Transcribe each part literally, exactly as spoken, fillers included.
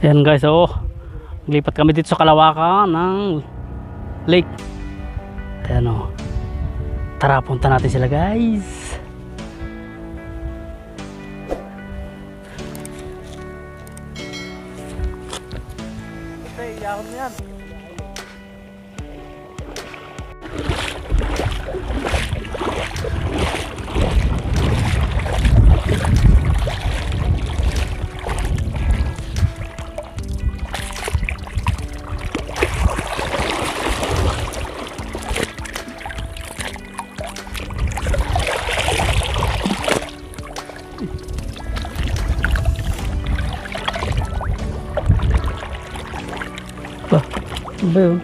Ayan guys, oh, naglipat kami dito sa kalawakan ng lake. Ayan oh. Tara, punta natin sila guys. Boom.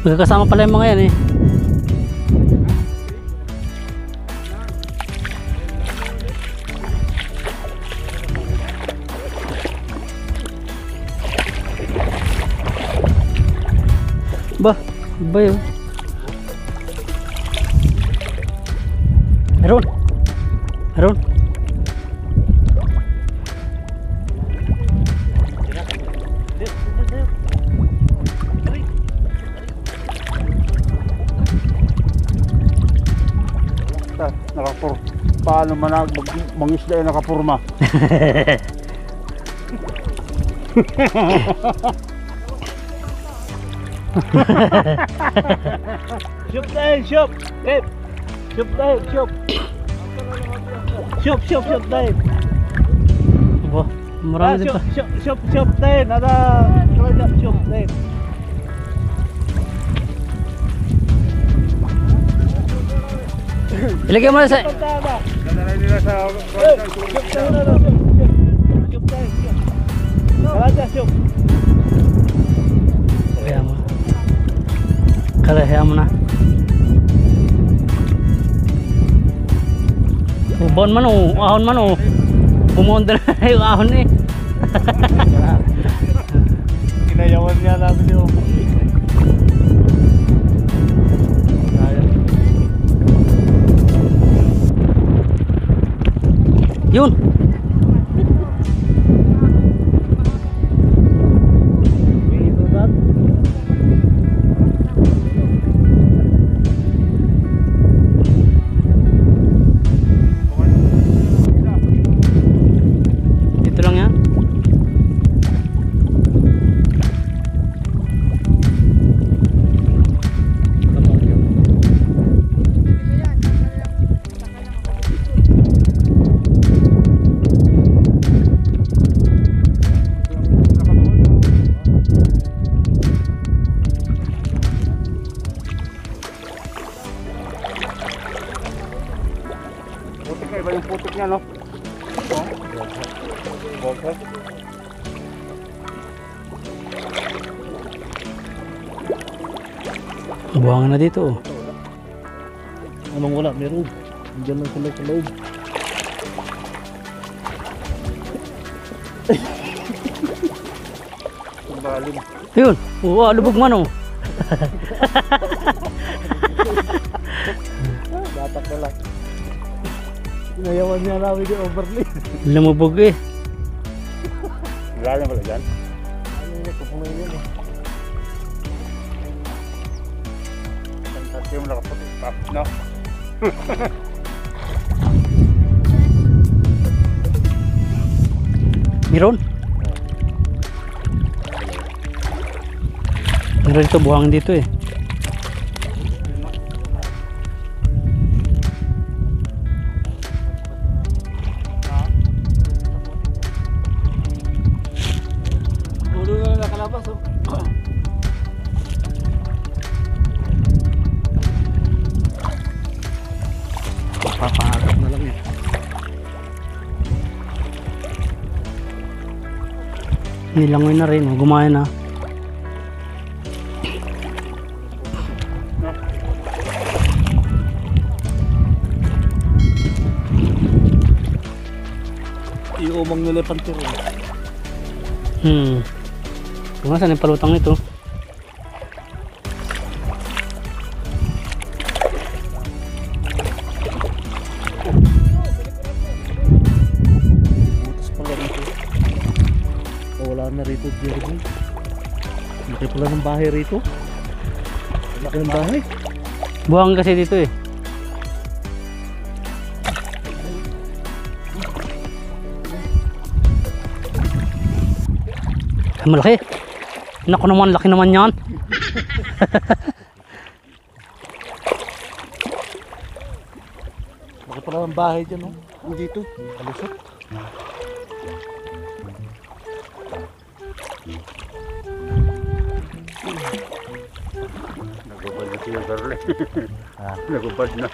Magkasama pala yung mga yan eh. Bah, bah yun. Meron. Meron. Nakapur. Paano man mangisda ay nakapurma. Shop dahil, shop! Dave! Shop dahil, shop! Shop, shop, shop dahil! Aba, marami din pa. Shop, shop, shop dahil! Nada! Shop dahil! Ilagay mo na sa... Nadaray nila sa... Shop dahil! Shop dahil! Nada, shop! Kaya mo. Kaya mo na. Ubon man o, ahon man o. Pumunta na yung ahon eh. Inayawan niya namin yung yun. Iba yung putiknya no? Oh, bokeh. Buwangan na dito. Anong wala? Meron. Diyan lang kulog kulog. Kumbalim. Yun! Wow, lubog man oh. Batak na lang. Nayawan niya namin yung overlay. Lumubog eh. Wala na pala dyan. Ano yun, kupunin yun eh. Sensasyon nakaputin pa, no? Meron? Meron dito, buhangin dito eh. Papahagap na lang yan. Nilangoy na rin, gumaya na. po magnilepante rin. Hmm. Kung saan yung palutang nito? Butas pala rito. Wala na rito, Jeremy. Laki pala ng bahay rito. Laki ng bahay. Buhang kasi dito eh. Malaki. Naku naman, laki naman yan. Laki pala ng bahay dyan, no? Ang dito, alusot. Nagubad na siya, darle. Nagubad na.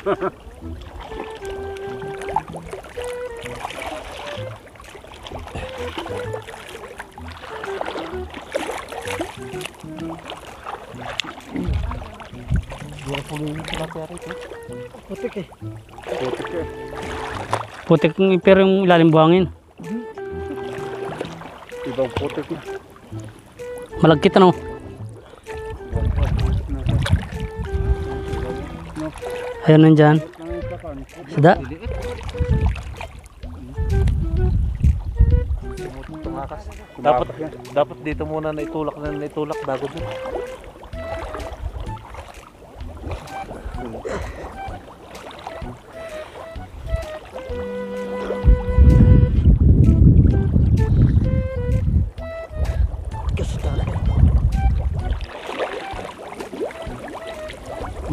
Putik eh. Putik eh. Putik pero yung ilalim buhangin. Ibang putik na. Malagkit ano? Ayun nandyan. Sada. Dapat dapat dito muna na itulak na itulak bago dito.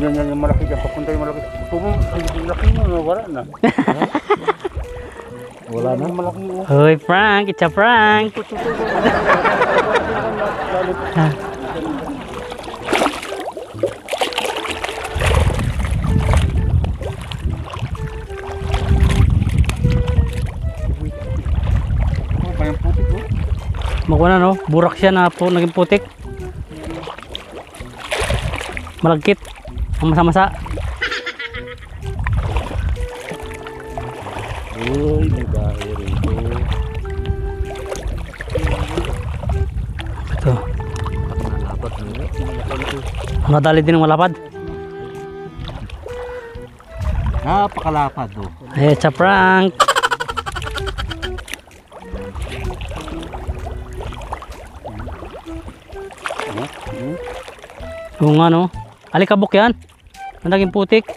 Yan yan yung malaki dyan, papunta yung malaki. Pumang, yung malaki mo, wala na. Wala na yung malaki mo. Hoy Frank, it's a prank. Magwana no, burak siya na po, naging putik. Malagkit. Masa-masa. Uy, may bahay rito. Ito. Madali din ang malapad. Napakalapad do. Eh, it's a prank. Kung ano, alikabok yan. Ang naging putik.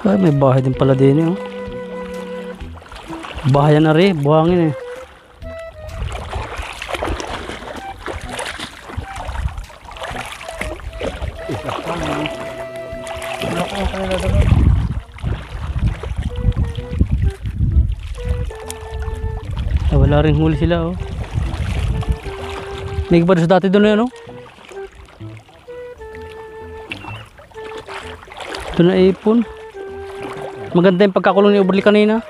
Ay, may bahay din pala din eh. Oh. Bahay na rin, buhangin eh. Ah, wala rin huli sila oh. May iba dati doon na yan oh. Ito na ipon. Maganda yung pagkakulong ni Uberli kanina.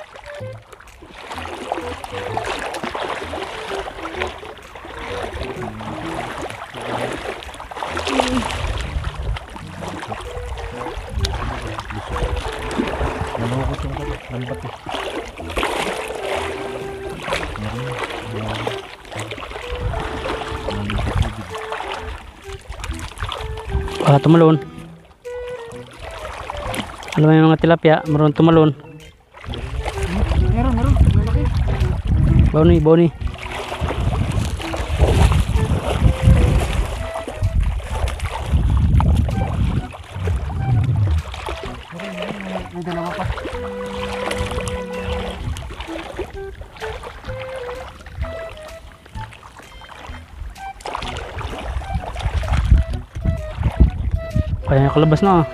Ah, tumalon. Alam mo yung mga tilapia, maroon tumalon. Meron, meron, malaki. Bawni, bawni. May dalawa pa. Kaya nakalabas na ah.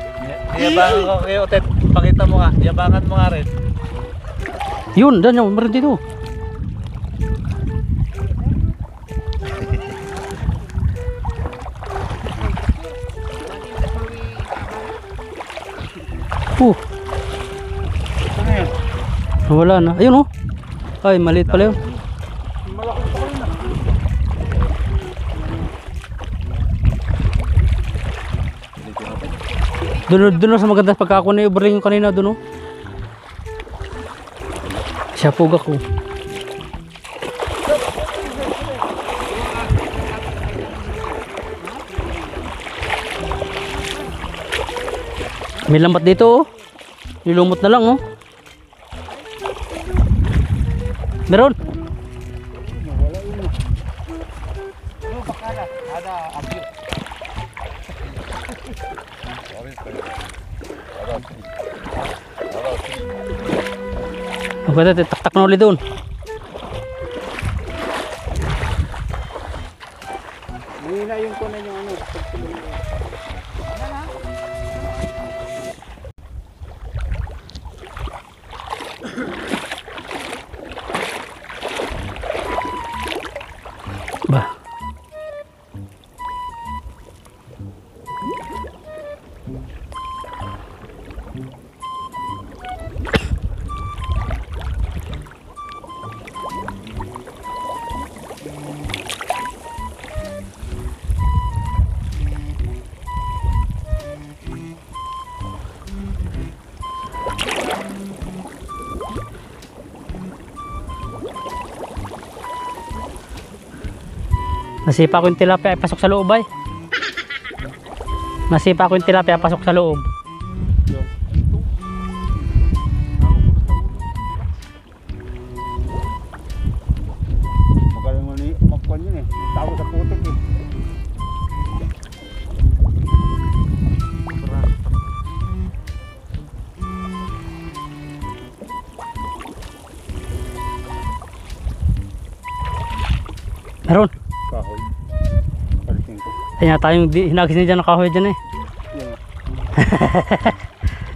Yabangan ko kayo, Ted. Pakita mo ka. Yabangan mo nga rin. Yun, dyan yun. Meron dito. Oh. Wala na. Ayun oh. Ay, maliit pala yun. Doon doon sa magandang pagkakuha ni Uberling kanina doon oh. Siapogak ko. May lambat dito oh. Nilumot na lang oh. Meron. Pwede titak-tak na ulit doon. Nila yung kunan yung ano. Ba. Nasipa ko yung tilapia, pasok sa loob ay. Nasipa ko yung tilapia, pasok sa loob. Meron. Kahoy. Kaya tayong hinagis na dyan ng kahoy dyan eh.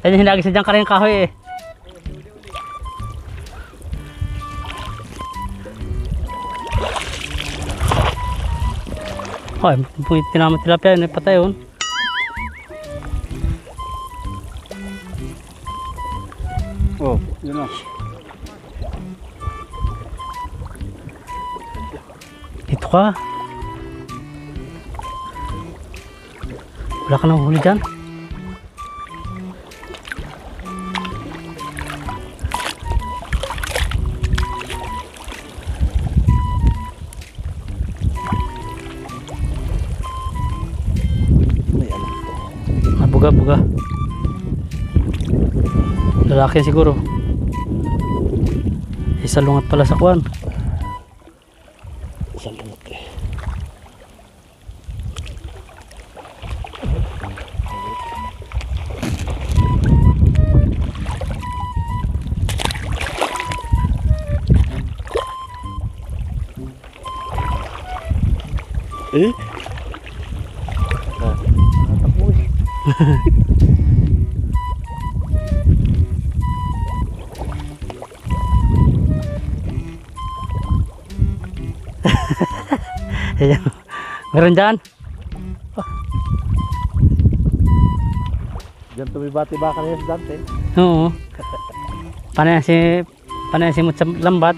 Kaya hinagis na dyan ka rin kahoy eh. Ay, tinamat tilapia yun eh, patay yun. Oh, yun na. Dito ka. Wala ka nang huli dyan. Buga-buga. Lalaki siguro. Isa lungat pala sa kuwan. Eh? Meron dyan? Oh. Dyan tumibati-ba ka na si Dante? Oo. Panay si, panay si Mutsa Lambat.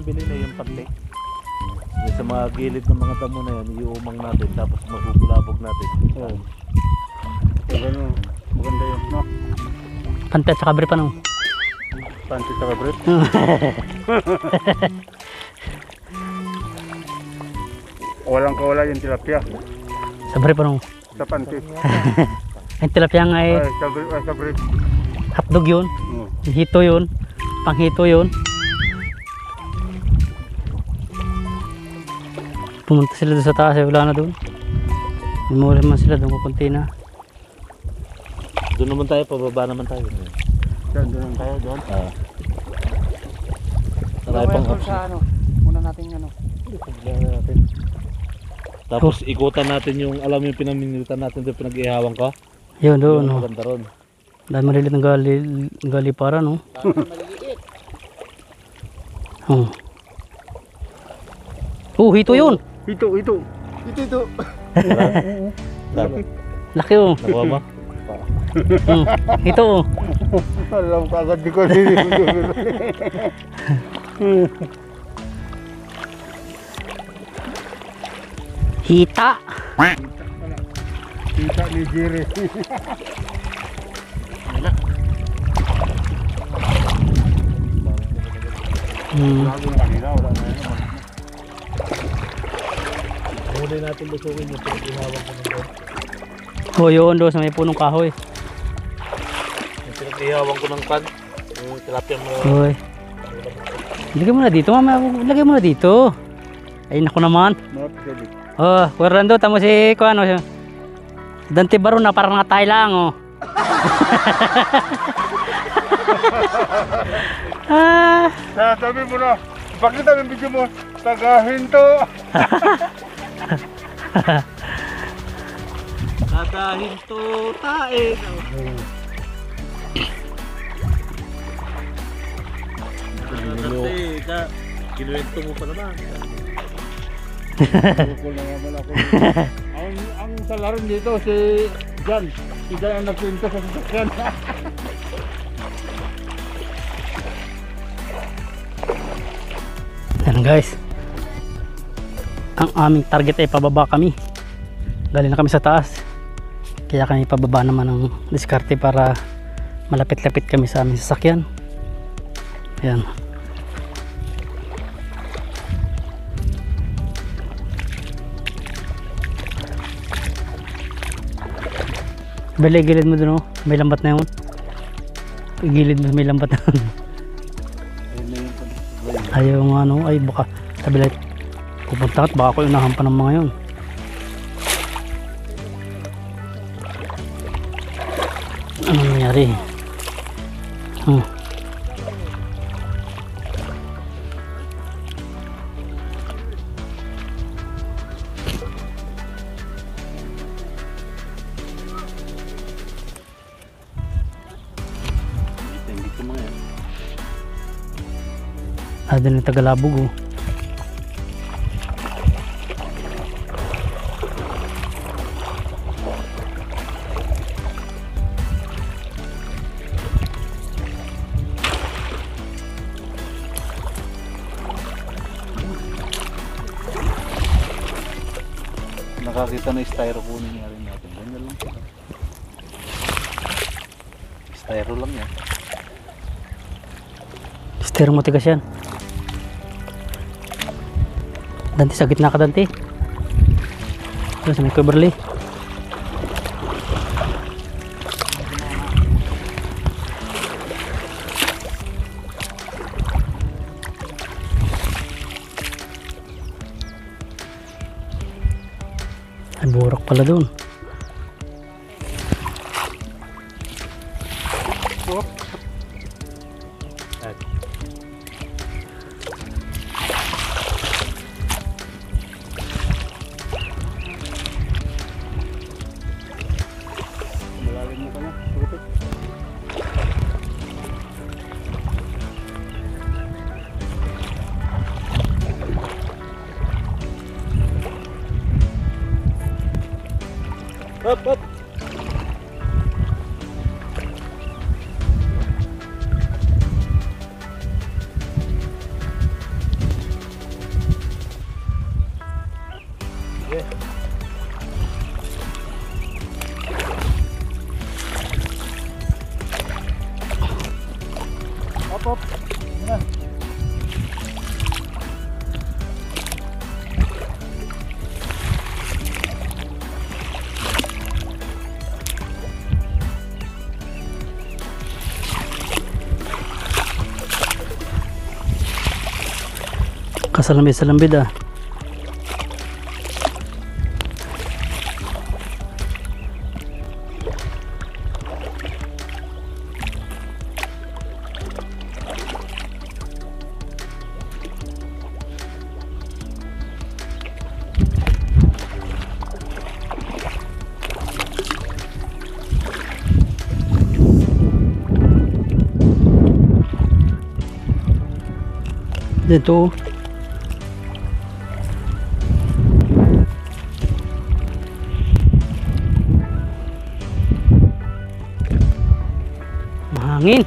Bili na yung pati sa mga gilid ng mga damo na yan, iuumang natin tapos magugulabog natin. Oo. So, ganun, maganda yun, no? Pante sa kabre pa nung pante sa kabre? Walang kawala yung tilapia sabre pa nung sa pante. Yung tilapia nga eh sabre hotdog yun, hito yun, panghito yun. Pumunta sila doon sa taas, wala na doon. Umuwi naman sila doon, kukunti na. Doon naman tayo, pababa naman tayo. Doon, doon tayo, doon. Ah. Marami pang option. Muna natin ano. Natin. Tapos ikutan natin yung alam yung pinaminitan natin doon pinag-ihawang ka. Yun doon. No. Dahil maliliit ng gali, gali para no. Maliliit. Hmm. Oh, hito yun. Hito, hito. Hito, hito. Laki oh. Nakuha ba? Hmm. Hito oh. Alam ko agad di ko Hita. Hita ni Jerry. Hmm. Huli natin lusukin yung pinag-ihawang ko nito. O yun doon sa may punong kahoy. Yung pinag-ihawang ko ng pad. Yung tilapia mo. Lagay mo na dito mamaya. Lagay mo na dito. Ayun ako naman. O, Kuya Rolando, tamo si Kuya ano. Dante Baro na parang natay lang o. Ah. Ah, sabi mo na, pakita ng video mo, tagahin to. Tagahin to, tae. Kinuwento mo pa naman. Kukul na naman ako. Ang, ang salarin dito, si Jan. Si Jan ang nagkwento sa sasakyan. Ayan guys, ang aming target ay pababa kami. Galing na kami sa taas, kaya kami pababa naman ng diskarte para malapit-lapit kami sa aming sasakyan. Ayan. Bale, gilid mo dun o, may lambat na yun. Gilid mo, may lambat na yun. Ayaw nga no, ay baka sabi like pupunta at baka ko unahan pa ng mga yun. Anong nangyari? Hmm. Ada ng tagalabog oh. Nakakita na yung styrofoam niya rin natin. Ganyan lang. Styro lang yan. Styro matigas yan. Dante, sa gitna ka Dante. Tapos may coverlay. Ay, burok pala doon. Up, up. Yeah. Up, up. Yeah. Kasalambid-salambid ah. dito. Mahangin.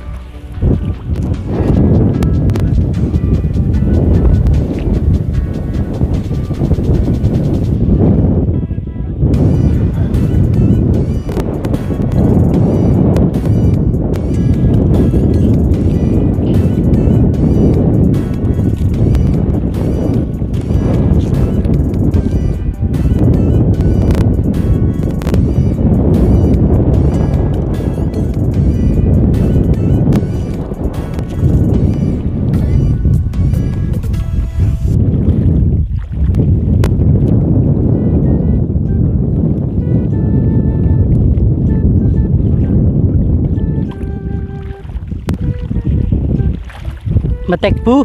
Matekbu.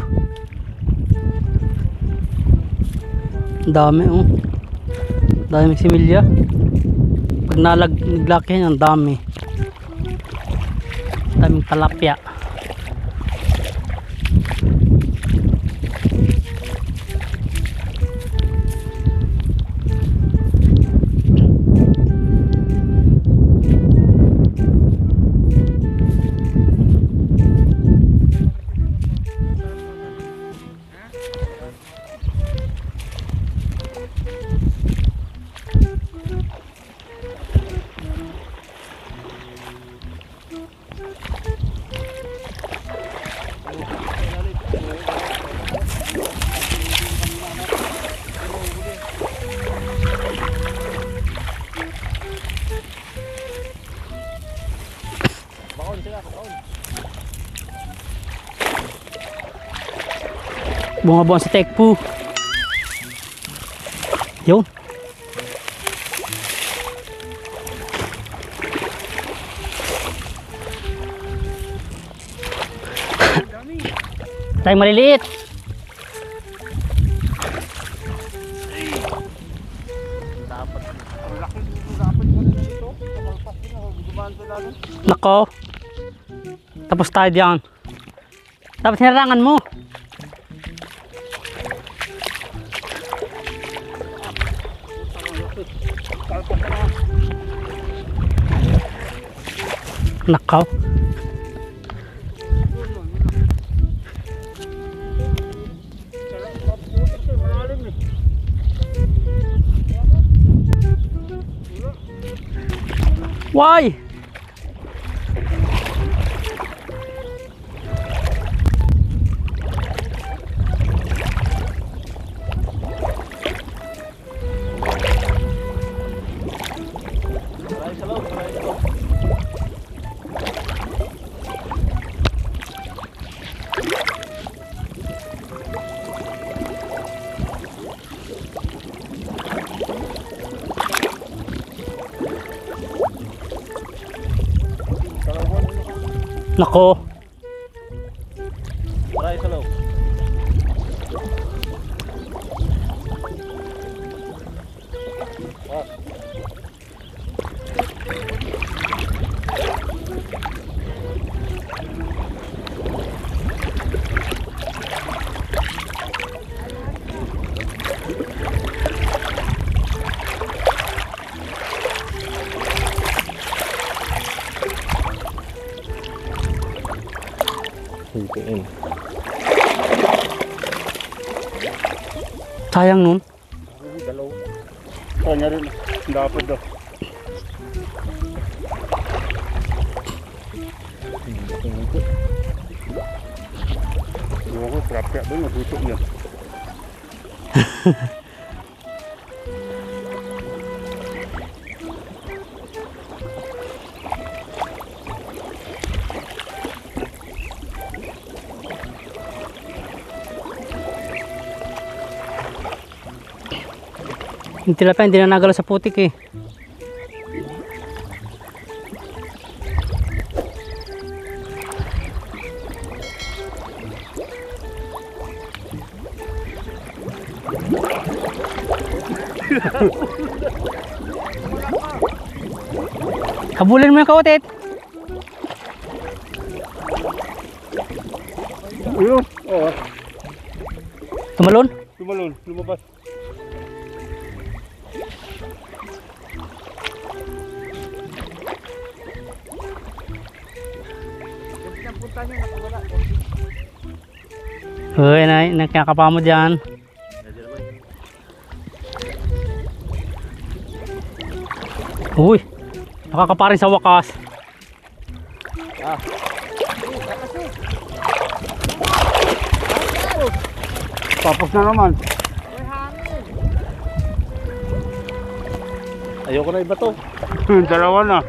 Dami oh. Dami similya. Pag nalaglakin ang dami. Daming tilapia. Bunga-bunga sa tekpu. Yun. Tayong maliliit. Nako. Tapos tayo diyan. Dapat hinarangan mo. Nakaw. Why? Nako. Maray sa loob. Sayang nun. Dalaw. Kanya rin. Dapat daw. Oo, trapya doon. Nagutok niya. Yung tilapia hindi na nagalaw sa putik eh. Kabulin mo yung kautit. Uyo. Oo. Tumalon? Tumalon, lumabas. Hoy, nay, nakakapa mo dyan. Uy, nakakapa rin sa wakas. Ah. Tapos na naman. Ayoko na iba to. Dalawa na.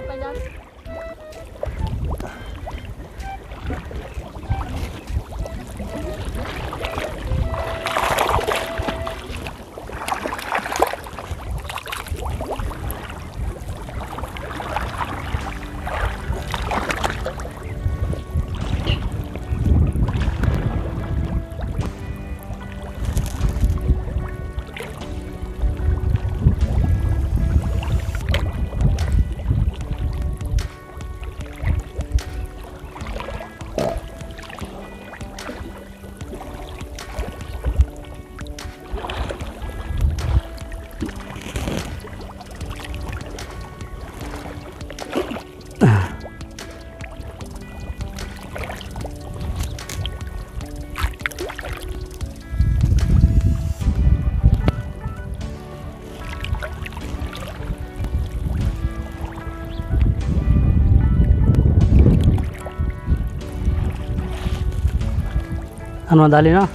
Ano dali na?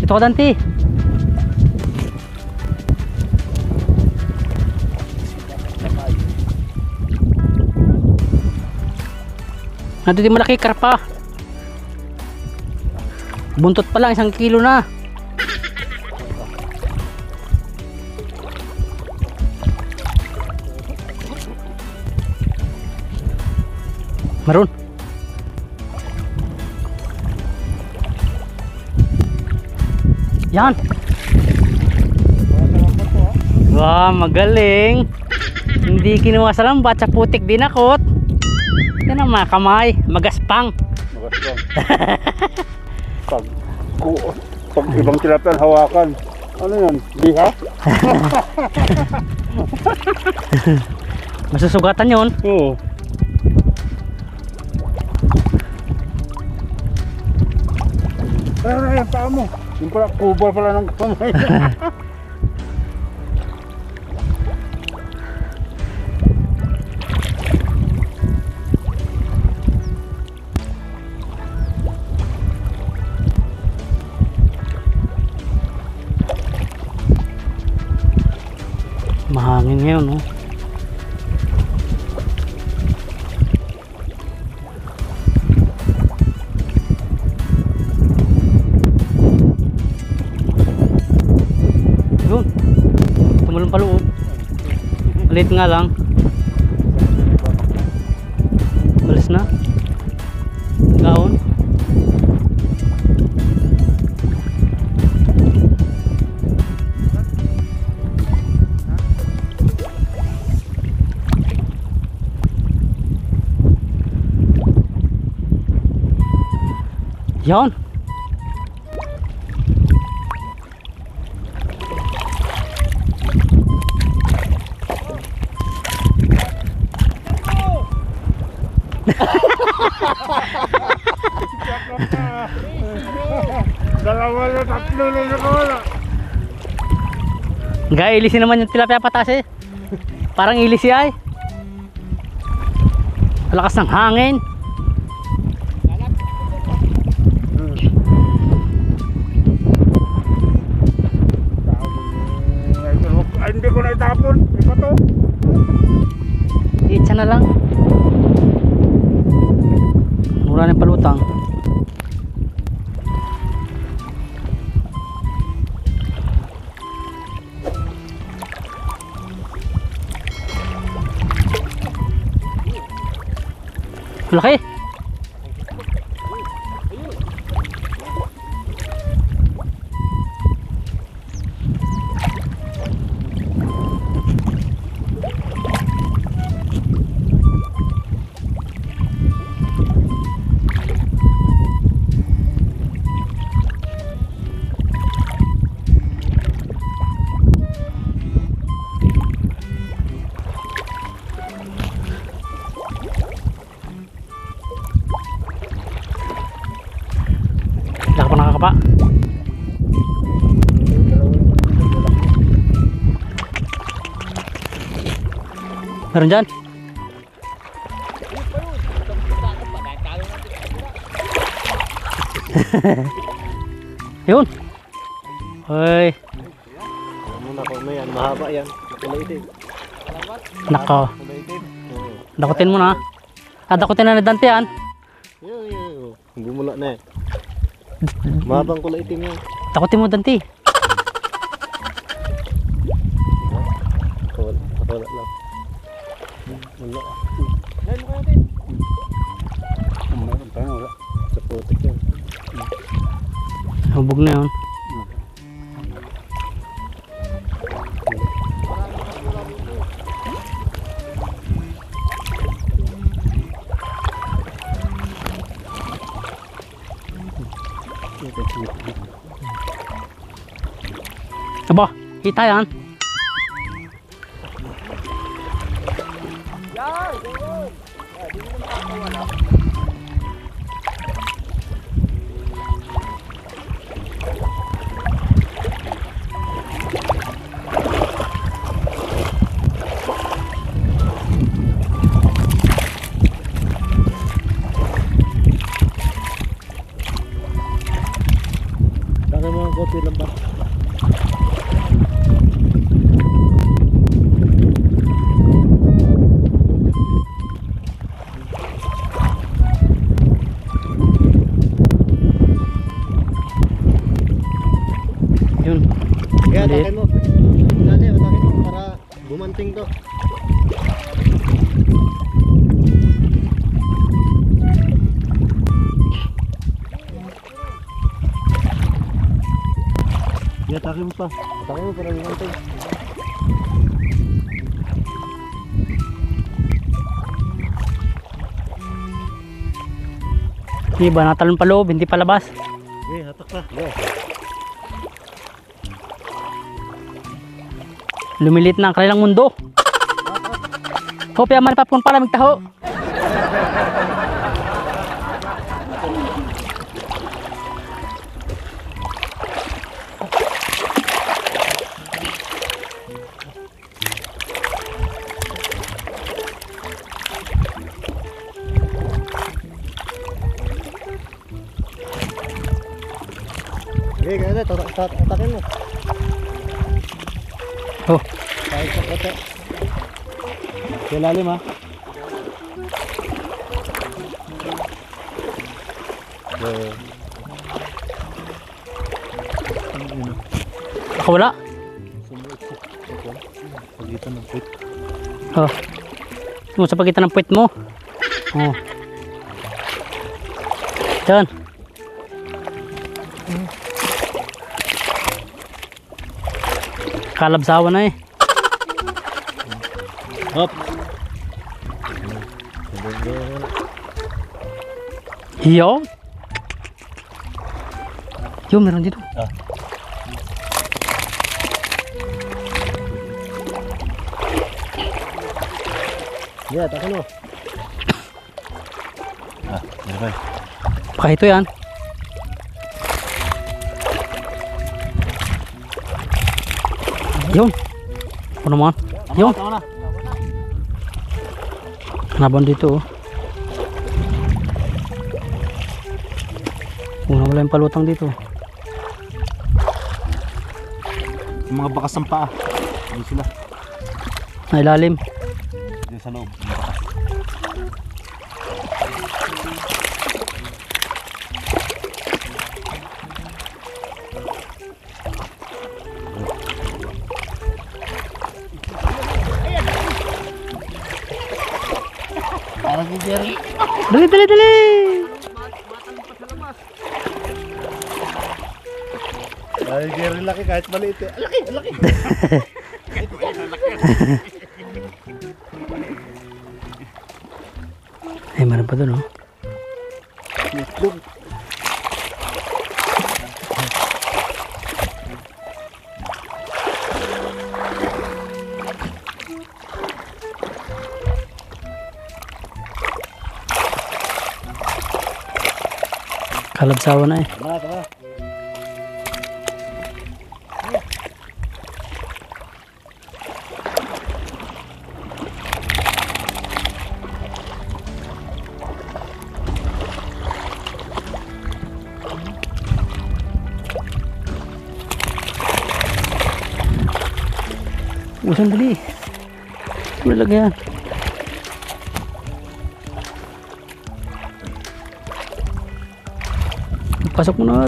Ito ka Dante. Nandito yung malaki karpa. Buntot pa lang isang kilo na. Meron. Yan. Wow, magaling. Hindi kinuha sa lambat, sa putik dinakot. Yan ang mga kamay, magaspang. Magaspang. pag, kuot, pag ibang tilapia hawakan. Ano yan? Diha? Masusugatan yun. Oo. Ano na yung paa mo? Yung pala, kubal pala ng kamay. Mahangin ngayon, no? Malit nga lang. Malis na. Gaon. Yon. Gaya ilisi naman yung tilapia patas eh. Parang ilisi ay. Malakas ng hangin. Ay, hindi ko na itapon. Ito to. Itsa na lang. Mura ng palutang. Laki. Renjan. Yun. Hoy. Mahaba yan. Nako. Dakutin mo na. Ah, dakutin na ni Dante yan. Bumula na eh. Mahabang kulay itim yan. Dakutin mo Dante. Wala lang. Wala. Dahil mo natin. Mayroon tayo wala. Sa putik yan. Hubog na yun. Aba, kita yan. Takin mo pa, takin mo para lumantay. Di ba natalon pa loob, hindi palabas. Eh, hatak pa. Yeah. Lumilit na ang kanilang mundo. Kopya man papkon para magtaho. Eh, ganyan na, tatakin mo. Oh. Kahit sa kote. Kailalim ha. Ako wala. Pagitan ng puwit. Oh. Sa pagitan ng puwit mo. Oh. Diyan. Kalabsawan na eh. Hop. Yo. Yo, meron dito. Ah. Yeah, takin mo. Ah, meron. Baka ito yan. Yung, ano man? Yung, nabon dito. Una wala yung palutang dito. Yung mga bakas ng paa, hindi sila. Ay lalim. Diyan sa loob. Dali, dali, dali. Ay, Jerry, laki kahit maliit eh. Laki, laki. Ay, meron pa doon, oh. Kalabsawan na eh. Usan tadi. Udah lagayan. Pasok muna.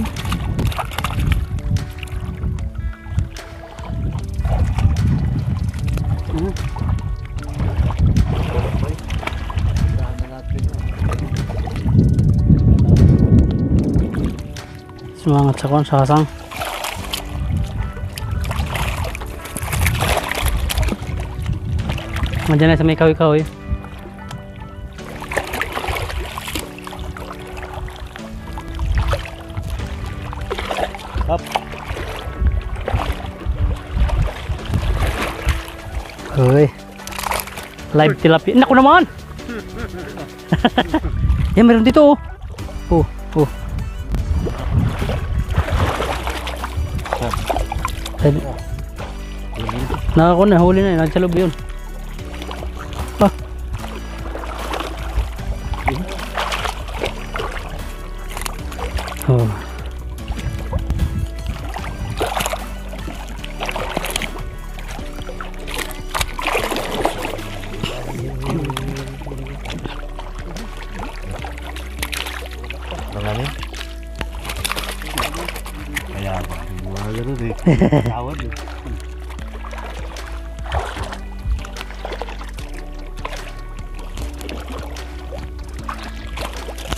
Semangat sakon sasang. Madyan na sa may kawi-kawi. Up. Hoy. Live tilapia. Naku naman. Yan, meron dito oh. Oh, oh. Nakaku na, huli na yun. Nagsalub yun. Oh.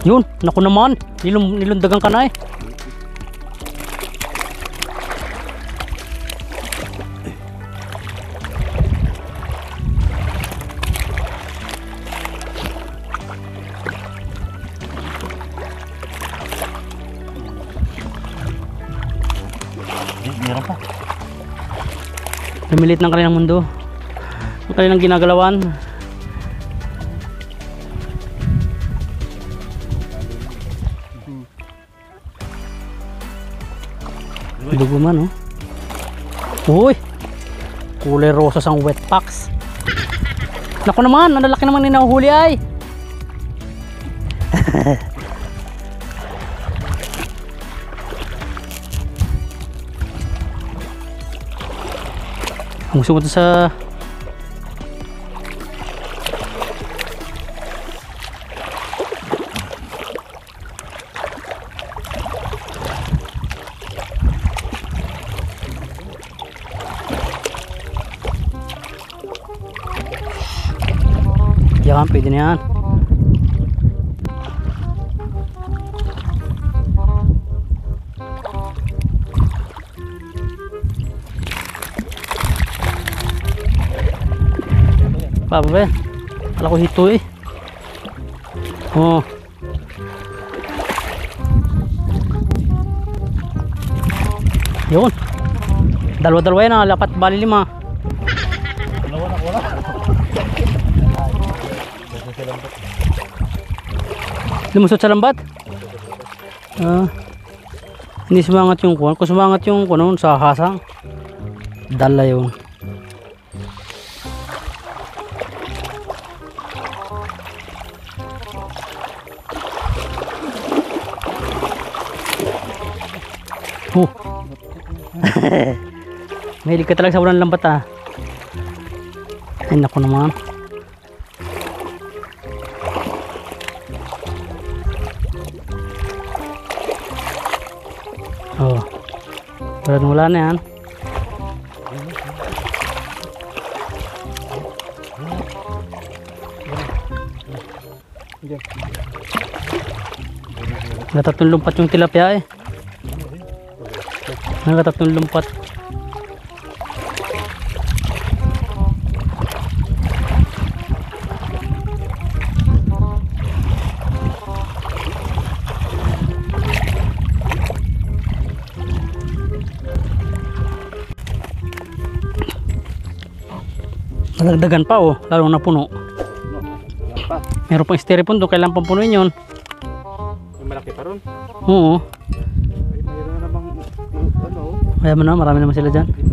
Yun, naku naman, nilun, nilundagan ka na eh. Meron pa. Lumilit ng kanilang mundo. Ang kanilang ginagalawan. Duguman, oh. Uy! Kulay rosas ang wet packs. Naku naman! Ang lalaki naman ninauhuli ay! Ang gusto ko ito sa... Jangan pwede na yan. Apa ba? Kala ko hito eh. Oh. Yun. Dalawa-dalawa yan ah. Lapat bali lima. Dalawa na wala. Lumusot sa lambat. Ah, hindi sumangat yung kuwan. Kung sumangat yung kuwan sa hasang, dala yung oh. Mahilig ka talaga sa ulan lambat ah. Ay naku naman. Oh, berat ulan yan. Natatlong lumpat yung tilapia eh. Natatlong lumpat. Nagdagan pa oh, lalong napuno. Meron pang styrofoam doon, kailan pang punuin yun? May malaki pa ron? Oo. Ay, mayroon na namang, ano? Ayaw mo na, marami naman sila dyan.